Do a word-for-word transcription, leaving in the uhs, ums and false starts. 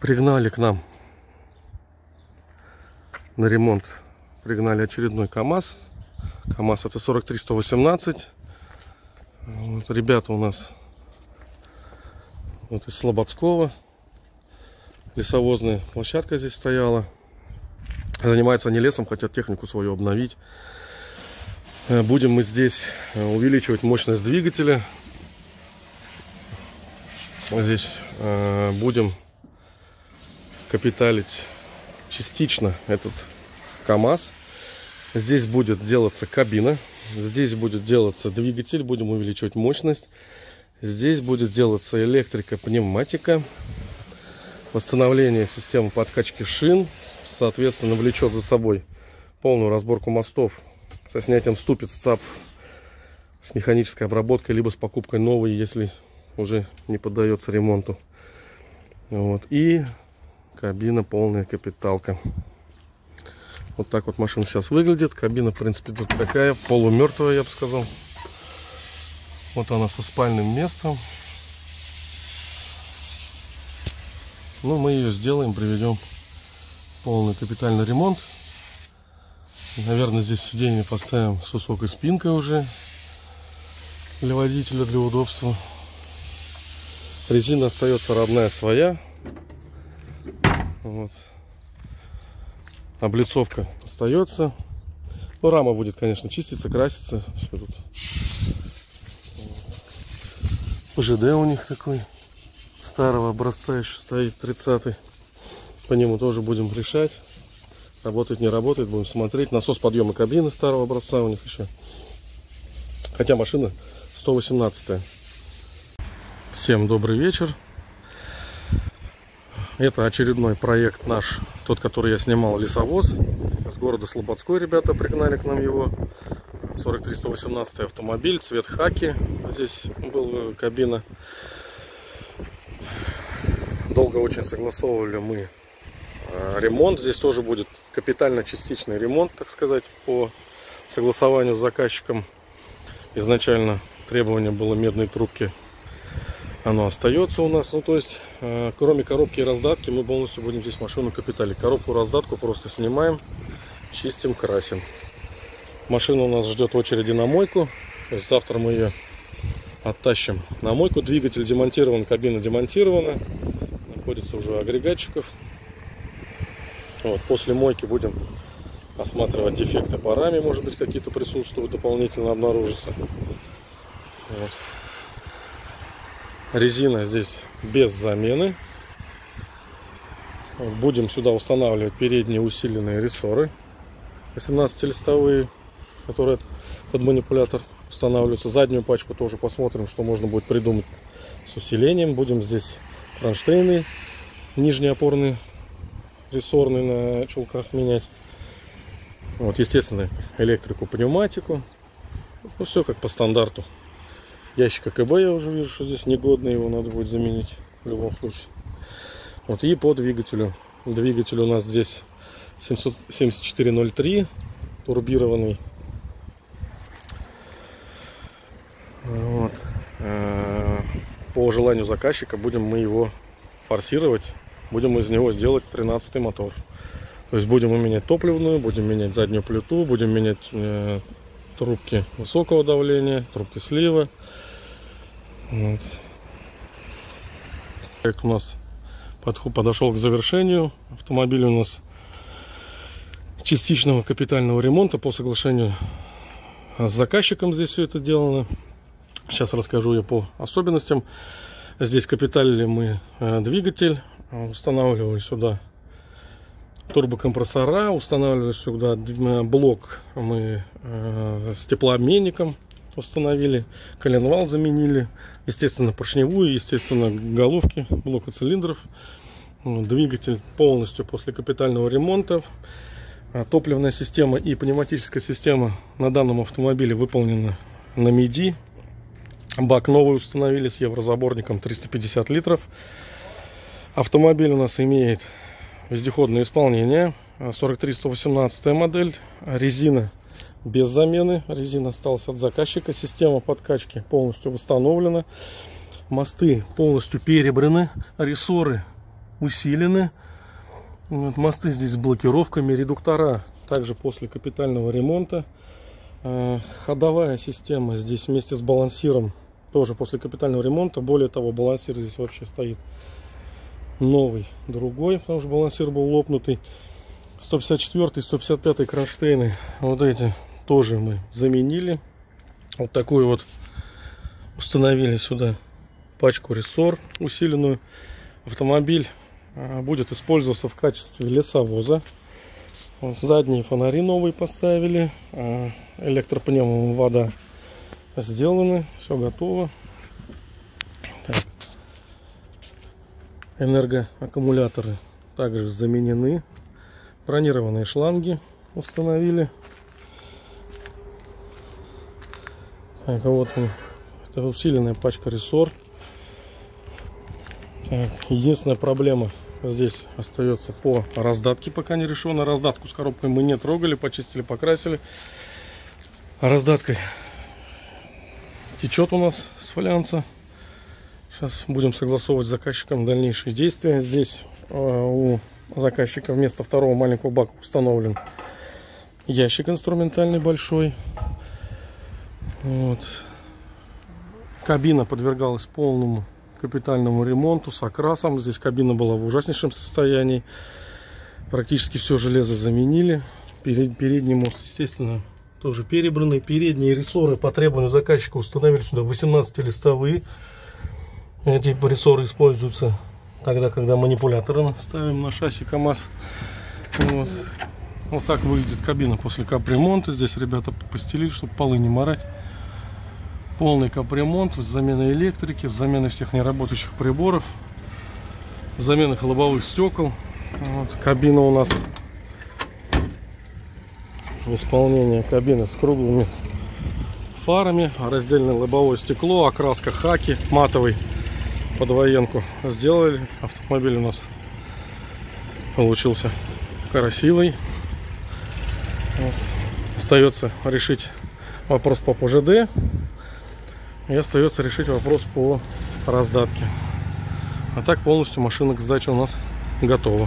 Пригнали к нам на ремонт, пригнали очередной КАМАЗ. КАМАЗ это сорок три сто восемнадцать. Вот, ребята у нас вот из Слободского. Лесовозная площадка здесь стояла. Занимаются они лесом, хотят технику свою обновить. Будем мы здесь увеличивать мощность двигателя. Здесь будем капиталить частично этот КАМАЗ. Здесь будет делаться кабина. Здесь будет делаться двигатель. Будем увеличивать мощность. Здесь будет делаться электрика, пневматика. Восстановление системы подкачки шин. Соответственно, влечет за собой полную разборку мостов со снятием ступиц, ЦАП, с механической обработкой, либо с покупкой новой, если уже не поддается ремонту. Вот. И кабина полная капиталка. Вот так вот машина сейчас выглядит. Кабина, в принципе, тут такая, полумертвая, я бы сказал. Вот она со спальным местом. Ну, мы ее сделаем, приведем в полный капитальный ремонт. Наверное, здесь сиденье поставим с высокой спинкой уже для водителя, для удобства. Резина остается родная, своя. Вот. Облицовка остается. Ну, рама будет, конечно, чиститься, краситься. Все тут. ПЖД у них такой старого образца еще стоит, тридцатый. По нему тоже будем решать. Работает, не работает, будем смотреть. Насос подъема кабины старого образца у них еще. Хотя машина сто восемнадцатая. Всем добрый вечер. Это очередной проект наш, тот, который я снимал, лесовоз. С города Слободской ребята пригнали к нам его. сорок три сто восемнадцать автомобиль, цвет хаки. Здесь была кабина. Долго очень согласовывали мы ремонт. Здесь тоже будет капитально-частичный ремонт, так сказать, по согласованию с заказчиком. Изначально требование было медной трубки. Оно остается у нас. Ну, то есть, кроме коробки и раздатки, мы полностью будем здесь машину капиталить. Коробку, раздатку просто снимаем, чистим, красим. Машина у нас ждет очереди на мойку. То есть завтра мы ее оттащим на мойку. Двигатель демонтирован, кабина демонтирована. Находится уже у агрегатчиков. Вот, после мойки будем осматривать дефекты по раме, может быть, какие-то присутствуют, дополнительно обнаружатся. Вот. Резина здесь без замены. Будем сюда устанавливать передние усиленные рессоры восемнадцатилистовые, которые под манипулятор устанавливаются. Заднюю пачку тоже посмотрим, что можно будет придумать с усилением. Будем здесь кронштейны, нижние опорные рессорный на чулках менять. Вот, естественно, электрику, пневматику. Ну, все как по стандарту. Ящик КБ я уже вижу, что здесь негодный, его надо будет заменить в любом случае. Вот, и по двигателю. Двигатель у нас здесь семьсот семьдесят четыре ноль три, турбированный. Вот. По желанию заказчика будем мы его форсировать. Будем из него делать тринадцатый мотор. То есть будем менять топливную, будем менять заднюю плиту, будем менять э, трубки высокого давления, трубки слива. Вот. Проект у нас подход, подошел к завершению. Автомобиль у нас частичного капитального ремонта по соглашению с заказчиком, здесь все это делано. Сейчас расскажу я по особенностям. Здесь капиталили мы э, двигатель. Устанавливали сюда турбокомпрессора, устанавливали сюда блок мы э, с теплообменником установили, коленвал заменили, естественно, поршневую, естественно, головки блока цилиндров. Двигатель полностью после капитального ремонта. Топливная система и пневматическая система на данном автомобиле выполнена на миди. Бак новый установили с еврозаборником триста пятьдесят литров. Автомобиль у нас имеет вездеходное исполнение, сорок три сто восемнадцать модель, резина без замены, резина осталась от заказчика, система подкачки полностью восстановлена, мосты полностью перебраны, рессоры усилены. Вот, мосты здесь с блокировками, редуктора также после капитального ремонта. Ходовая система здесь вместе с балансиром тоже после капитального ремонта. Более того, балансир здесь вообще стоит новый, другой, потому что балансир был лопнутый. сто пятьдесят четвёртый, сто пятьдесят пятый кронштейны, вот эти тоже мы заменили. Вот такую вот установили сюда пачку рессор усиленную. Автомобиль будет использоваться в качестве лесовоза. Задние фонари новые поставили, электропневмовода сделаны, все готово. Так. Энергоаккумуляторы также заменены, бронированные шланги установили. Так, вот он. Это усиленная пачка рессор. Так, единственная проблема здесь остается по раздатке, пока не решена. Раздатку с коробкой мы не трогали, почистили, покрасили. Раздаткой течет у нас с фолианца. Сейчас будем согласовывать с заказчиком дальнейшие действия. Здесь у заказчика вместо второго маленького бака установлен ящик инструментальный большой. Вот. Кабина подвергалась полному капитальному ремонту с окрасом. Здесь кабина была в ужаснейшем состоянии. Практически все железо заменили. Перед, передний мост, естественно, тоже перебранный. Передние рессоры по требованию заказчика установили сюда восемнадцатилистовые. Эти рессоры используются тогда, когда манипуляторы ставим на шасси КАМАЗ. Вот. Вот так выглядит кабина после капремонта. Здесь ребята постелили, чтобы полы не марать. Полный капремонт с заменой электрики, с заменой всех неработающих приборов, с заменой лобовых стекол. Вот, кабина у нас, исполнение кабины с круглыми фарами, раздельное лобовое стекло, окраска хаки, матовый под военку сделали. Автомобиль у нас получился красивый. Вот. Остается решить вопрос по ПЖД. И остается решить вопрос по раздатке. А так полностью машина к сдаче у нас готова.